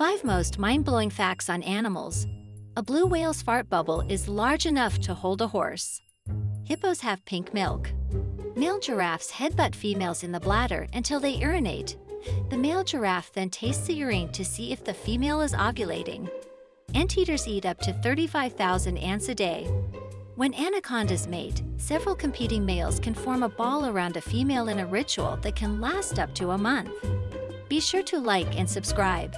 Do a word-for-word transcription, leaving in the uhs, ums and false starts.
Five most mind-blowing facts on animals. A blue whale's fart bubble is large enough to hold a horse. Hippos have pink milk. Male giraffes headbutt females in the bladder until they urinate. The male giraffe then tastes the urine to see if the female is ovulating. Anteaters eat up to thirty-five thousand ants a day. When anacondas mate, several competing males can form a ball around a female in a ritual that can last up to a month. Be sure to like and subscribe.